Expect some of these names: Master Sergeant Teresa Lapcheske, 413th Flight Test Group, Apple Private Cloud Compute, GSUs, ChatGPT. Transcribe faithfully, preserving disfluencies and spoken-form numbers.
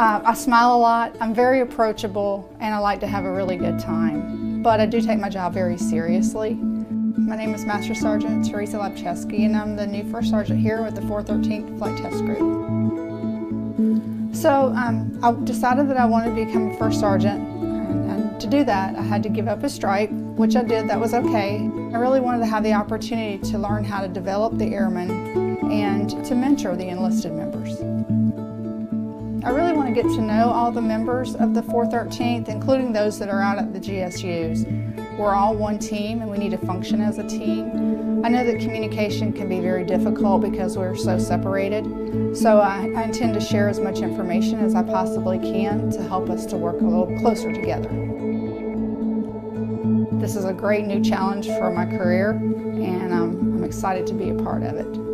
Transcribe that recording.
Uh, I smile a lot, I'm very approachable, and I like to have a really good time. But I do take my job very seriously. My name is Master Sergeant Teresa Lapcheske, and I'm the new first sergeant here with the four thirteenth Flight Test Group. So um, I decided that I wanted to become a first sergeant, and, and to do that I had to give up a stripe, which I did. That was okay. I really wanted to have the opportunity to learn how to develop the airmen and to mentor the enlisted members. I really want to get to know all the members of the four thirteenth, including those that are out at the G S Us. We're all one team and we need to function as a team. I know that communication can be very difficult because we're so separated, so I, I intend to share as much information as I possibly can to help us to work a little closer together. This is a great new challenge for my career, and I'm, I'm excited to be a part of it.